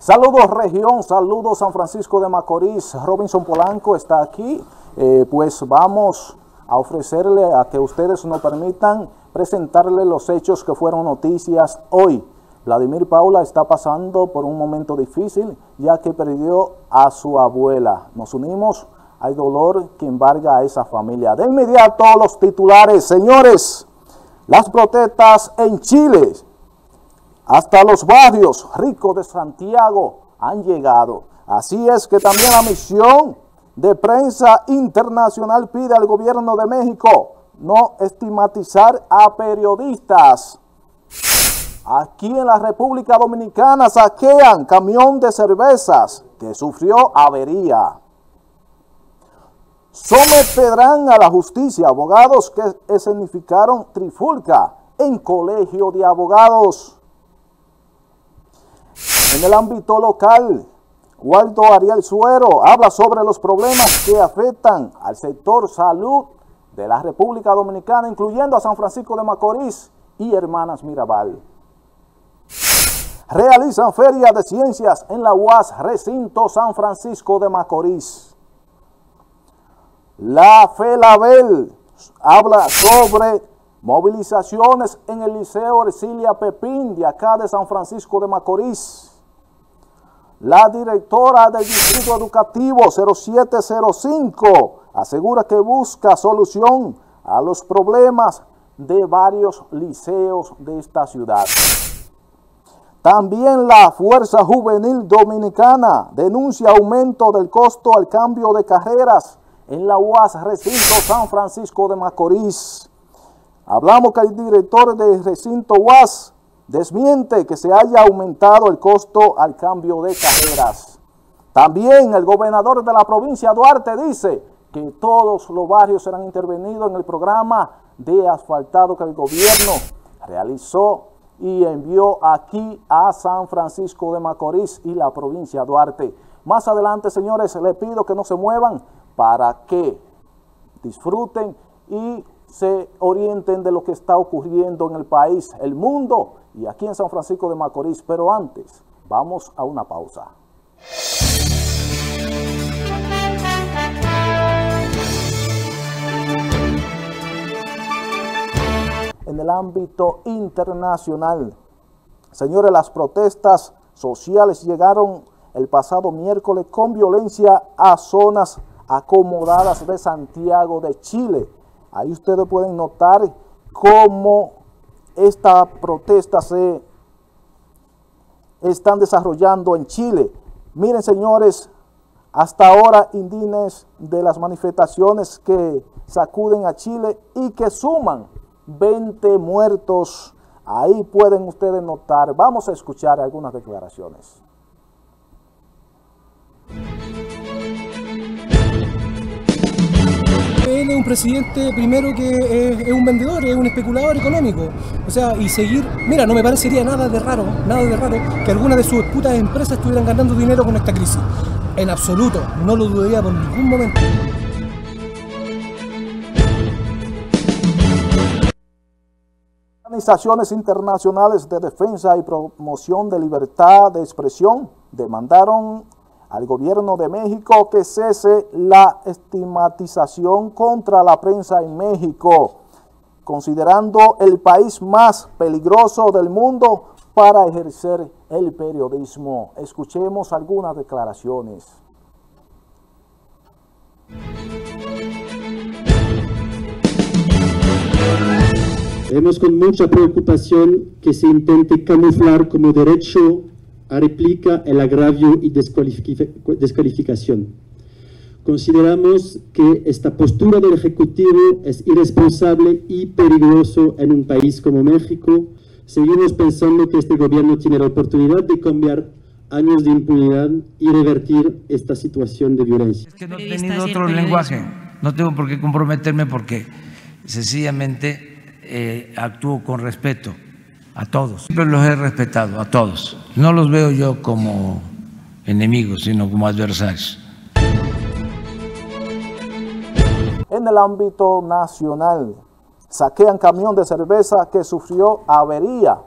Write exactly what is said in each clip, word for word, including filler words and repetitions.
Saludos región, saludos San Francisco de Macorís. Robinson Polanco está aquí, eh, pues vamos a ofrecerle a que ustedes nos permitan presentarle los hechos que fueron noticias hoy. Vladimir Paula está pasando por un momento difícil ya que perdió a su abuela. Nos unimos al dolor que embarga a esa familia. De inmediato los titulares, señores. Las protestas en Chile, hasta los barrios ricos de Santiago han llegado. Así es que también la misión de prensa internacional pide al gobierno de México no estigmatizar a periodistas. Aquí en la República Dominicana saquean camión de cervezas que sufrió avería. Someterán a la justicia abogados que escenificaron trifulca en colegio de abogados. En el ámbito local, Waldo Ariel Suero habla sobre los problemas que afectan al sector salud de la República Dominicana, incluyendo a San Francisco de Macorís y Hermanas Mirabal. Realizan feria de ciencias en la U A S Recinto San Francisco de Macorís. La Felabel habla sobre movilizaciones en el Liceo Ercilia Pepín de acá de San Francisco de Macorís. La directora del Distrito Educativo cero siete cero cinco asegura que busca solución a los problemas de varios liceos de esta ciudad. También la Fuerza Juvenil Dominicana denuncia aumento del costo al cambio de carreras en la U A S Recinto San Francisco de Macorís. Hablamos que el director del recinto U A S desmiente que se haya aumentado el costo al cambio de carreras. También el gobernador de la provincia Duarte dice que todos los barrios serán intervenidos en el programa de asfaltado que el gobierno realizó y envió aquí a San Francisco de Macorís y la provincia Duarte. Más adelante, señores, les pido que no se muevan, para que disfruten y se orienten de lo que está ocurriendo en el país, el mundo y aquí en San Francisco de Macorís. Pero antes, vamos a una pausa. En el ámbito internacional, señores, las protestas sociales llegaron el pasado miércoles con violencia a zonas acomodadas de Santiago de Chile. Ahí ustedes pueden notar cómo esta protesta se están desarrollando en Chile. Miren, señores, hasta ahora indígenas de las manifestaciones que sacuden a Chile y que suman veinte muertos. Ahí pueden ustedes notar. Vamos a escuchar algunas declaraciones. Él es un presidente primero que es, es un vendedor, es un especulador económico. O sea, y seguir, mira, no me parecería nada de raro, nada de raro que alguna de sus putas empresas estuvieran ganando dinero con esta crisis. En absoluto, no lo dudaría por ningún momento. Organizaciones internacionales de defensa y promoción de libertad de expresión demandaron al gobierno de México que cese la estigmatización contra la prensa en México, considerando el país más peligroso del mundo para ejercer el periodismo. Escuchemos algunas declaraciones. Vemos con mucha preocupación que se intente camuflar como derecho replica el agravio y descalificación. Consideramos que esta postura del Ejecutivo es irresponsable y peligroso en un país como México. Seguimos pensando que este gobierno tiene la oportunidad de cambiar años de impunidad y revertir esta situación de violencia. Es que no he tenido otro lenguaje, no tengo por qué comprometerme porque sencillamente eh, actúo con respeto a todos. Siempre los he respetado, a todos. No los veo yo como enemigos, sino como adversarios. En el ámbito nacional, saquean camión de cerveza que sufrió avería.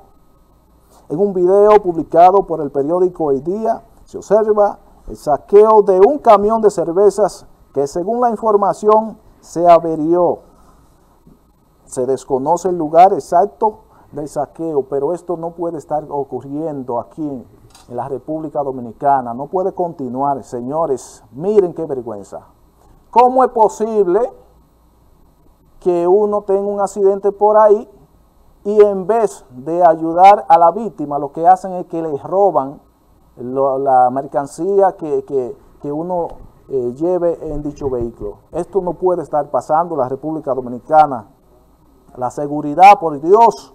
En un video publicado por el periódico El Día, se observa el saqueo de un camión de cervezas que, según la información, se averió. Se desconoce el lugar exacto del saqueo, pero esto no puede estar ocurriendo aquí en la República Dominicana. No puede continuar, señores. Miren qué vergüenza. ¿Cómo es posible que uno tenga un accidente por ahí y en vez de ayudar a la víctima, lo que hacen es que les roban lo, la mercancía que, que, que uno eh, lleve en dicho vehículo? Esto no puede estar pasando en la República Dominicana. La seguridad, por Dios,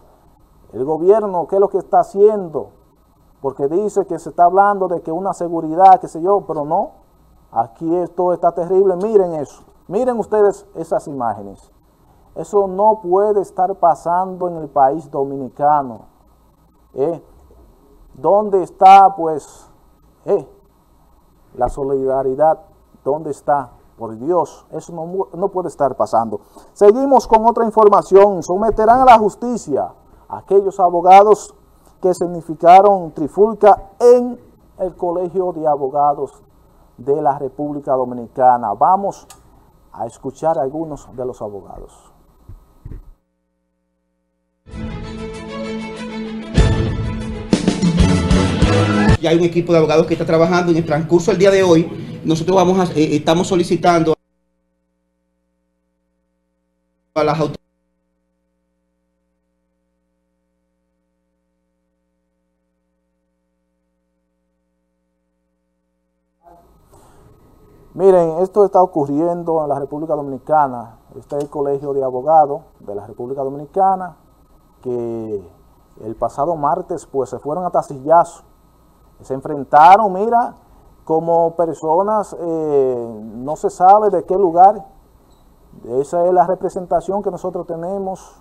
el gobierno, ¿qué es lo que está haciendo? Porque dice que se está hablando de que una seguridad, qué sé yo, pero no. Aquí esto está terrible. Miren eso. Miren ustedes esas imágenes. Eso no puede estar pasando en el país dominicano. ¿Eh? ¿Dónde está, pues, eh, la solidaridad? ¿Dónde está? Por Dios, eso no, no puede estar pasando. Seguimos con otra información. Someterán a la justicia a aquellos abogados que significaron trifulca en el Colegio de Abogados de la República Dominicana. Vamos a escuchar a algunos de los abogados. Ya hay un equipo de abogados que está trabajando en el transcurso del día de hoy. Nosotros vamos a, eh, estamos solicitando a las autoridades . Miren, esto está ocurriendo en la República Dominicana. Este es el Colegio de Abogados de la República Dominicana, que el pasado martes pues se fueron a tacillazos. Se enfrentaron, mira, como personas, eh, no se sabe de qué lugar. Esa es la representación que nosotros tenemos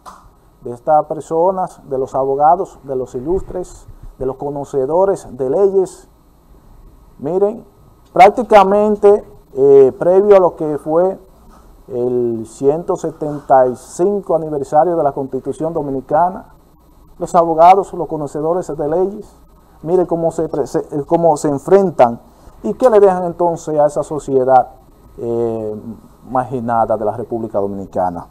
de estas personas, de los abogados, de los ilustres, de los conocedores de leyes. Miren, prácticamente eh, previo a lo que fue el ciento setenta y cinco aniversario de la Constitución Dominicana, los abogados, los conocedores de leyes, miren cómo se, se, cómo se enfrentan y qué le dejan entonces a esa sociedad eh, marginada de la República Dominicana.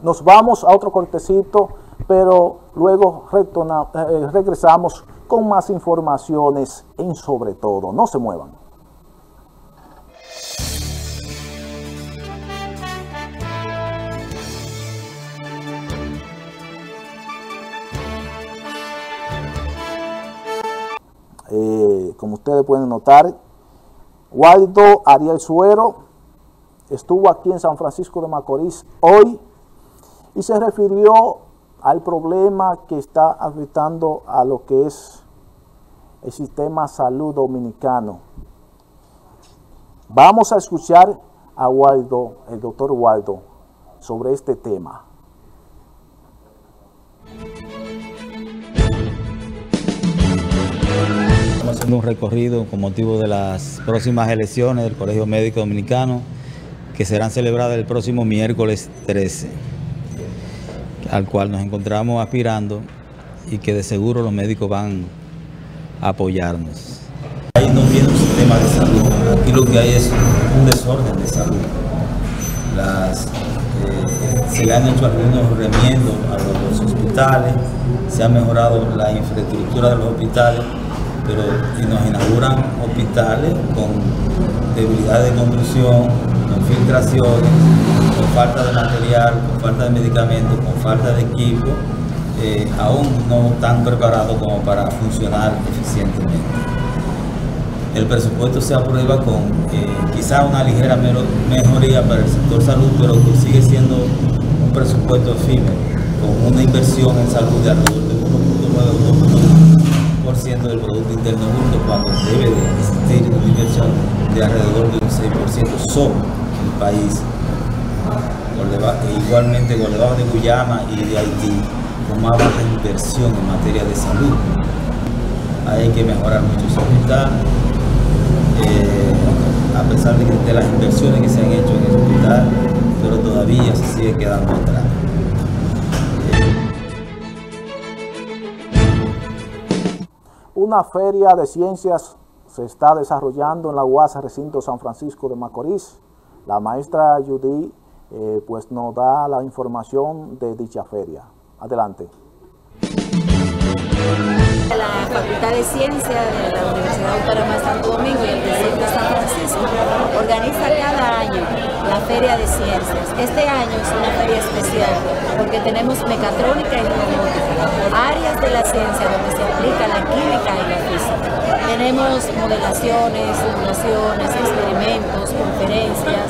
Nos vamos a otro cortecito, pero luego retorna, eh, regresamos con más informaciones en Sobre Todo. No se muevan. Eh, como ustedes pueden notar, Waldo Ariel Suero estuvo aquí en San Francisco de Macorís hoy y se refirió al problema que está afectando a lo que es el sistema de salud dominicano. Vamos a escuchar a Waldo, el doctor Waldo, sobre este tema. Haciendo un recorrido con motivo de las próximas elecciones del Colegio Médico Dominicano, que serán celebradas el próximo miércoles trece, al cual nos encontramos aspirando y que de seguro los médicos van a apoyarnos. Ahí no tiene un sistema de salud, aquí lo que hay es un desorden de salud. Las, eh, se le han hecho algunos remiendos a los hospitales, se ha mejorado la infraestructura de los hospitales, pero si nos inauguran hospitales con debilidad de construcción, con filtraciones, con falta de material, con falta de medicamentos, con falta de equipo, eh, aún no tan preparados como para funcionar eficientemente. El presupuesto se aprueba con eh, quizá una ligera mejoría para el sector salud, pero que sigue siendo un presupuesto efímero, con una inversión en salud de alrededor de uno punto nueve a dos punto nueve por ciento del Producto Interno Bruto, cuando debe de existir una inversión de alrededor de un seis por ciento solo en el país. E igualmente por debajo de Guyana y de Haití, con más baja inversión en materia de salud. Hay que mejorar mucho su hospital, eh, a pesar de, que, de las inversiones que se han hecho en el hospital, pero todavía se sigue quedando atrás. Una feria de ciencias se está desarrollando en la U A S Recinto San Francisco de Macorís. La maestra Judy eh, pues nos da la información de dicha feria. Adelante. La Facultad de Ciencias de la Universidad Autónoma de Santo Domingo y el Distrito de San Francisco organiza cada año la Feria de Ciencias. Este año es una feria especial porque tenemos mecatrónica y robótica, áreas de la ciencia donde se aplica la química y la física. Tenemos modelaciones, simulaciones, experimentos, conferencias,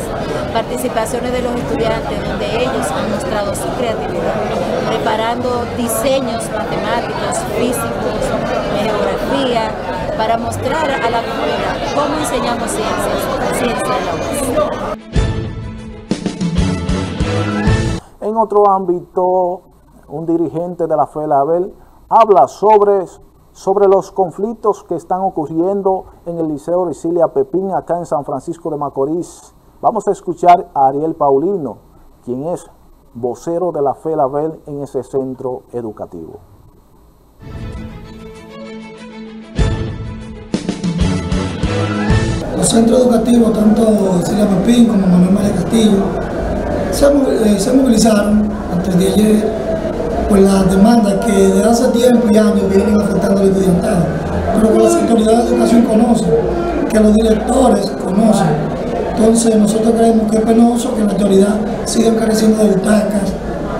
participaciones de los estudiantes donde ellos han mostrado su creatividad, preparando diseños matemáticos, físicos, geografía, para mostrar a la comunidad cómo enseñamos ciencias, ciencia en la U A S. En otro ámbito, un dirigente de la Felabel habla sobre, sobre los conflictos que están ocurriendo en el Liceo Ercilia Pepín, acá en San Francisco de Macorís. Vamos a escuchar a Ariel Paulino, quien es vocero de la Felabel en ese centro educativo. Los centros educativos, tanto Ercilia Pepín como Manuel María Castillo, se movilizaron antes de ayer por las demandas que desde hace tiempo y años vienen afectando al estudiantado, pero que las autoridades de educación conocen, que los directores conocen. Entonces nosotros creemos que es penoso que en la actualidad sigan careciendo de butacas,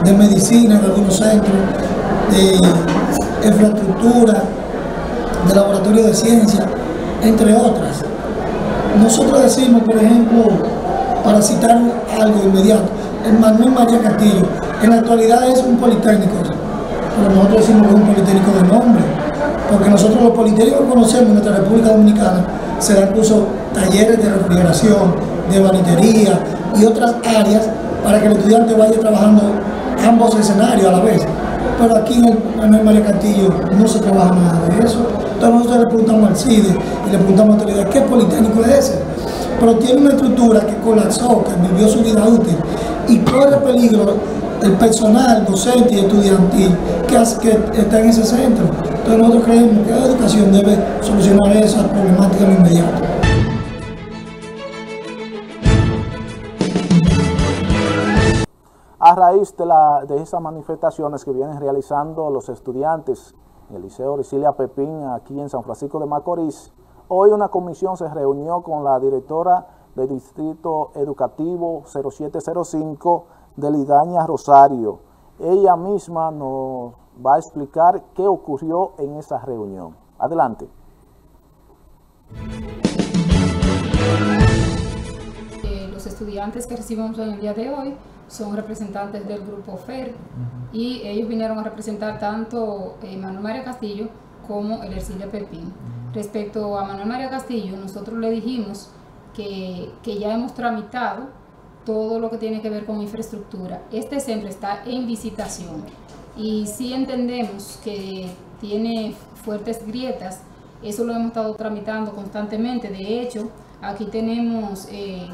de medicina en algunos centros, de infraestructura, de laboratorio de ciencia, entre otras. Nosotros decimos, por ejemplo, para citar algo inmediato, el Manuel María Castillo, en la actualidad es un politécnico, pero nosotros decimos que es un politécnico de nombre, porque nosotros los politécnicos que conocemos en nuestra República Dominicana se dan cursos, talleres de refrigeración, de banitería y otras áreas para que el estudiante vaya trabajando ambos escenarios a la vez. Pero aquí en el Manuel María Castillo no se trabaja nada de eso. Entonces nosotros le preguntamos al C I D E y le preguntamos a la autoridad, ¿qué politécnico es ese? Pero tiene una estructura que colapsó, que vivió su vida útil y corre peligro el personal, docente y estudiantil que, hace, que está en ese centro. Entonces nosotros creemos que la educación debe solucionar esas problemáticas de inmediato. A raíz de, la, de esas manifestaciones que vienen realizando los estudiantes en el Liceo Ercilia Pepín aquí en San Francisco de Macorís, hoy una comisión se reunió con la directora del Distrito Educativo cero siete cero cinco de Lidaña Rosario. Ella misma nos va a explicar qué ocurrió en esa reunión. Adelante. Eh, los estudiantes que recibimos en el día de hoy son representantes del grupo F E R y ellos vinieron a representar tanto eh, Manuel María Castillo como el Ercilia Pepín. Respecto a Manuel María Castillo, nosotros le dijimos que, que ya hemos tramitado todo lo que tiene que ver con infraestructura. Este centro está en visitación y sí entendemos que tiene fuertes grietas. Eso lo hemos estado tramitando constantemente. De hecho, aquí tenemos eh,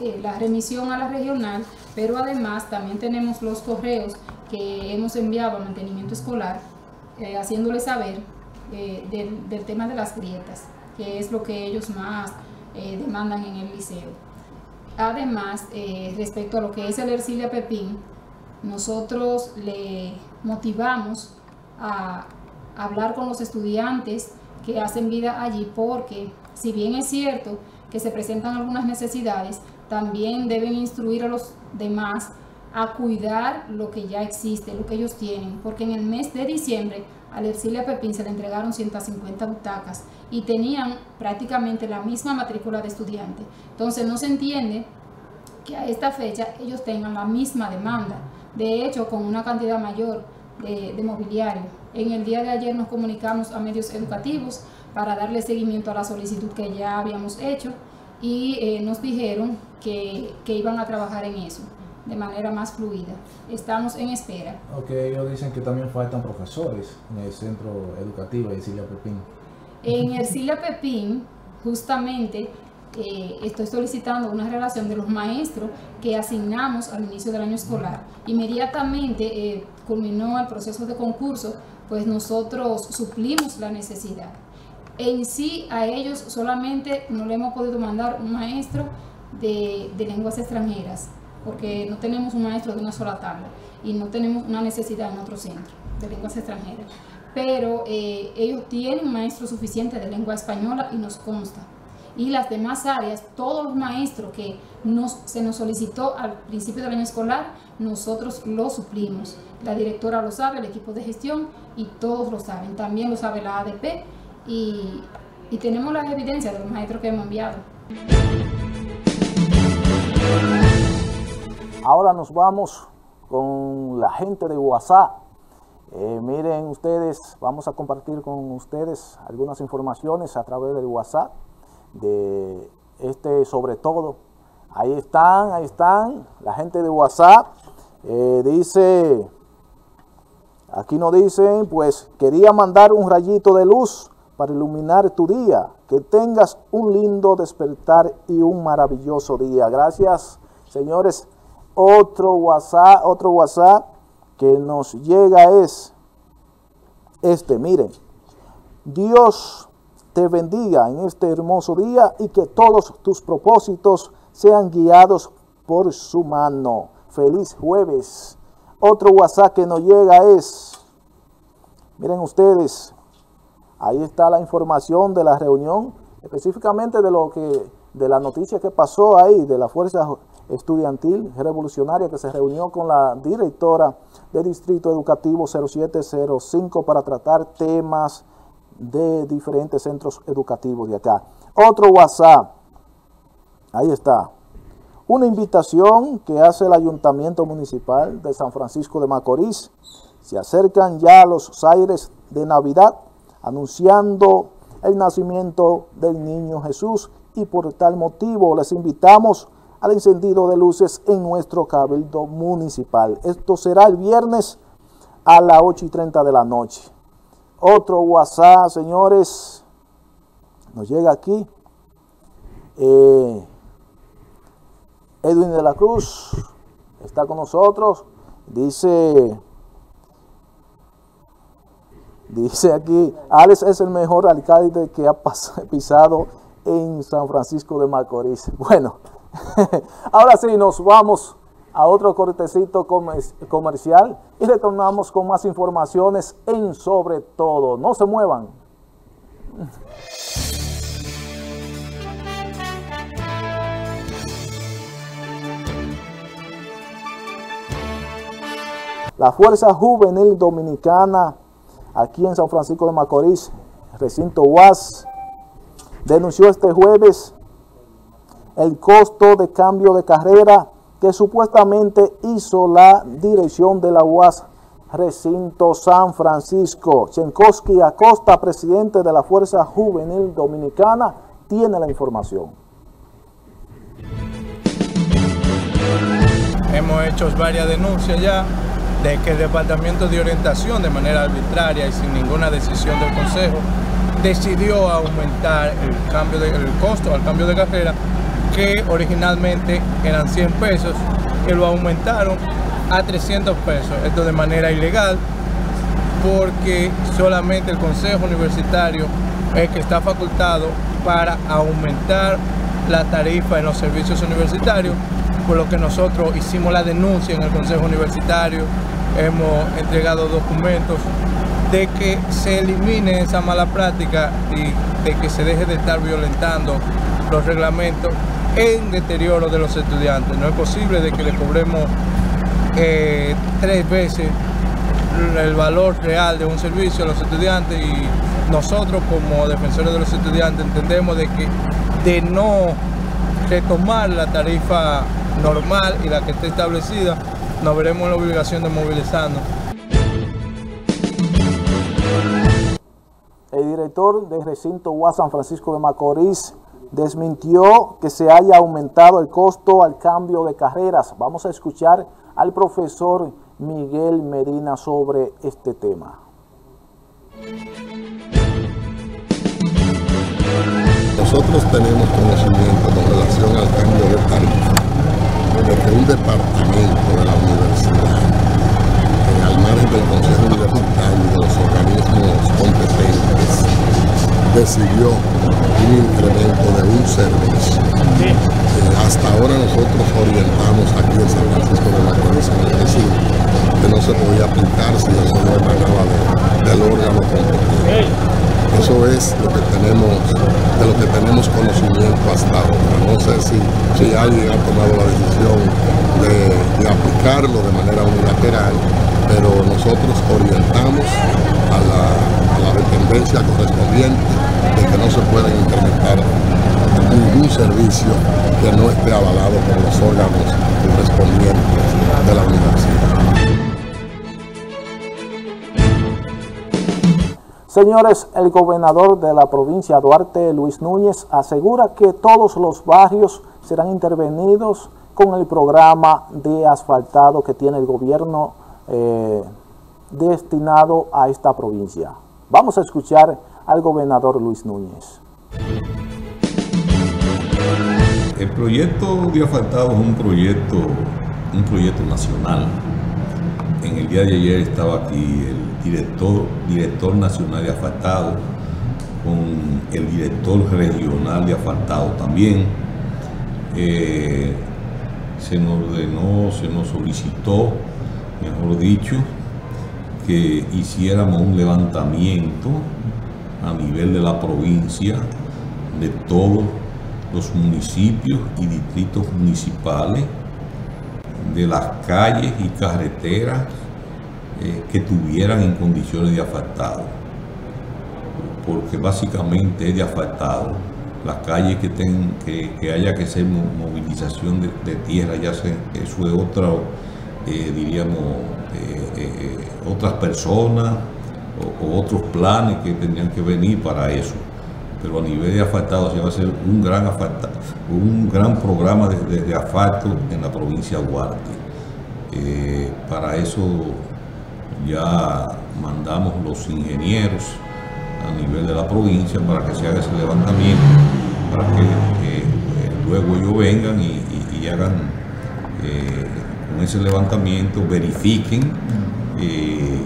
eh, la remisión a la regional, pero además también tenemos los correos que hemos enviado a mantenimiento escolar, eh, haciéndole saber Eh, del, del tema de las grietas, que es lo que ellos más eh, demandan en el liceo. Además, eh, respecto a lo que es el Ercilia Pepín, nosotros le motivamos a hablar con los estudiantes que hacen vida allí, porque si bien es cierto que se presentan algunas necesidades, también deben instruir a los demás a cuidar lo que ya existe, lo que ellos tienen, porque en el mes de diciembre al Ercilia Pepín se le entregaron ciento cincuenta butacas y tenían prácticamente la misma matrícula de estudiantes. Entonces no se entiende que a esta fecha ellos tengan la misma demanda, de hecho con una cantidad mayor de, de mobiliario. En el día de ayer nos comunicamos a medios educativos para darle seguimiento a la solicitud que ya habíamos hecho y eh, nos dijeron que, que iban a trabajar en eso de manera más fluida. Estamos en espera. Ok, ellos dicen que también faltan profesores en el centro educativo de Ercilia Pepín. En Ercilia Pepín, justamente, eh, estoy solicitando una relación de los maestros que asignamos al inicio del año escolar. Inmediatamente eh, culminó el proceso de concurso pues nosotros suplimos la necesidad. En sí, a ellos solamente no le hemos podido mandar un maestro de, de lenguas extranjeras, porque no tenemos un maestro de una sola tabla y no tenemos una necesidad en otro centro de lenguas extranjeras. Pero eh, ellos tienen maestros suficientes de lengua española y nos consta. Y las demás áreas, todos los maestros que nos, se nos solicitó al principio del año escolar, nosotros los suplimos. La directora lo sabe, el equipo de gestión y todos lo saben. También lo sabe la A D P y, y tenemos las evidencias de los maestros que hemos enviado. Ahora nos vamos con la gente de U A S A. Eh, miren ustedes, vamos a compartir con ustedes algunas informaciones a través del U A S A. De este, sobre todo, ahí están, ahí están, la gente de U A S A, eh, dice, aquí nos dicen, pues, quería mandar un rayito de luz para iluminar tu día, que tengas un lindo despertar y un maravilloso día. Gracias, señores. Otro U A S A, otro U A S A que nos llega es este, miren, Dios te bendiga en este hermoso día y que todos tus propósitos sean guiados por su mano. Feliz jueves. Otro U A S A que nos llega es, miren ustedes, ahí está la información de la reunión, específicamente de lo que, de la noticia que pasó ahí, de la Fuerza Estudiantil Revolucionaria que se reunió con la directora del Distrito Educativo cero siete cero cinco para tratar temas de diferentes centros educativos de acá. Otro U A S A, ahí está, una invitación que hace el Ayuntamiento Municipal de San Francisco de Macorís. Se acercan ya los aires de Navidad, anunciando el nacimiento del niño Jesús, y por tal motivo les invitamos al encendido de luces en nuestro cabildo municipal. Esto será el viernes a las ocho y treinta de la noche. Otro U A S A, señores, nos llega aquí. Eh, Edwin de la Cruz está con nosotros. Dice, dice aquí, Alex es el mejor alcalde que ha pisado en San Francisco de Macorís. Bueno, ahora sí, nos vamos a otro cortecito comercial y retornamos con más informaciones en Sobre Todo. No se muevan. La Fuerza Juvenil Dominicana, aquí en San Francisco de Macorís, recinto U A S, denunció este jueves el costo de cambio de carrera que supuestamente hizo la dirección de la U A S Recinto San Francisco. Tchenkovsky Acosta, presidente de la Fuerza Juvenil Dominicana, tiene la información. Hemos hecho varias denuncias ya de que el Departamento de Orientación, de manera arbitraria y sin ninguna decisión del Consejo, decidió aumentar el, cambio de, el costo al cambio de carrera, que originalmente eran cien pesos, que lo aumentaron a trescientos pesos. Esto de manera ilegal, porque solamente el Consejo Universitario es que está facultado para aumentar la tarifa en los servicios universitarios, por lo que nosotros hicimos la denuncia en el Consejo Universitario, hemos entregado documentos de que se elimine esa mala práctica y de que se deje de estar violentando los reglamentos en deterioro de los estudiantes. No es posible de que le cobremos eh, tres veces el valor real de un servicio a los estudiantes, y nosotros como defensores de los estudiantes entendemos de que de no retomar la tarifa normal y la que esté establecida, nos veremos en la obligación de movilizarnos. El director del recinto U A S San Francisco de Macorís desmintió que se haya aumentado el costo al cambio de carreras. Vamos a escuchar al profesor Miguel Medina sobre este tema. Nosotros tenemos conocimiento con relación al cambio de tarifa, porque un departamento de la universidad en funcionarios del Consejo Universitario y de los organismos competentes decidió un incremento de un servicio. Sí. Eh, hasta ahora nosotros orientamos aquí en San Francisco de Macorís en el vecino que no se podía aplicar si eso no emanaba de, del órgano competente. Sí. Eso es lo que tenemos, de lo que tenemos conocimiento hasta ahora. No sé si, si alguien ha tomado la decisión de, de aplicarlo de manera unilateral, pero nosotros orientamos a la, a la dependencia correspondiente de que no se pueden incrementar ningún servicio que no esté avalado por los órganos correspondientes de la universidad. Señores, el gobernador de la provincia Duarte, Luis Núñez, asegura que todos los barrios serán intervenidos con el programa de asfaltado que tiene el gobierno Eh, destinado a esta provincia. Vamos a escuchar al gobernador Luis Núñez. El proyecto de asfaltado es un proyecto, un proyecto nacional. En el día de ayer estaba aquí el director, director nacional de asfaltado, con el director regional de asfaltado también. Eh, se nos ordenó, se nos solicitó, mejor dicho, que hiciéramos un levantamiento a nivel de la provincia de todos los municipios y distritos municipales, de las calles y carreteras eh, que tuvieran en condiciones de asfaltado, porque básicamente es de asfaltado. Las calles que, ten, que, que haya que hacer movilización de, de tierra, ya sea eso de otra Eh, diríamos, eh, eh, otras personas o, o otros planes que tendrían que venir para eso. Pero a nivel de asfaltado se va a hacer un gran, asfalta, un gran programa de, de, de asfalto en la provincia de Duarte. Eh, para eso ya mandamos los ingenieros a nivel de la provincia para que se haga ese levantamiento, para que eh, luego ellos vengan y, y, y hagan Eh, con ese levantamiento verifiquen eh,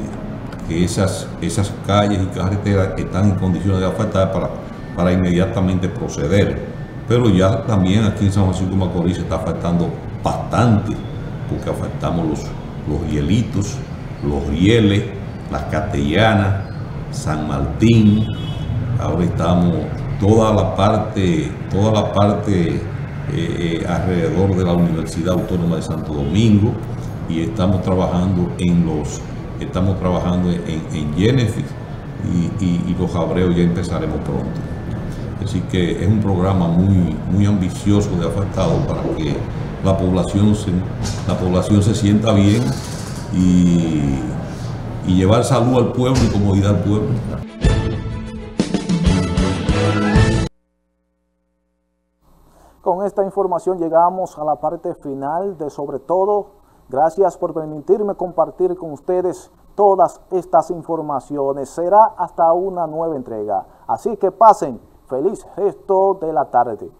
que esas, esas calles y carreteras están en condiciones de asfaltar para, para inmediatamente proceder. Pero ya también aquí en San Francisco de Macorís se está asfaltando bastante, porque asfaltamos los, los hielitos, los rieles, las Castellanas, San Martín. Ahora estamos toda la parte, toda la parte Eh, eh, alrededor de la Universidad Autónoma de Santo Domingo, y estamos trabajando en los estamos trabajando en, en Genesis y, y, y los Abreos ya empezaremos pronto. Así que es un programa muy, muy ambicioso de asfaltado para que la población se, la población se sienta bien y, y llevar salud al pueblo y comodidad al pueblo. Con esta información llegamos a la parte final de Sobre Todo. Gracias por permitirme compartir con ustedes todas estas informaciones. Será hasta una nueva entrega. Así que pasen. Feliz resto de la tarde.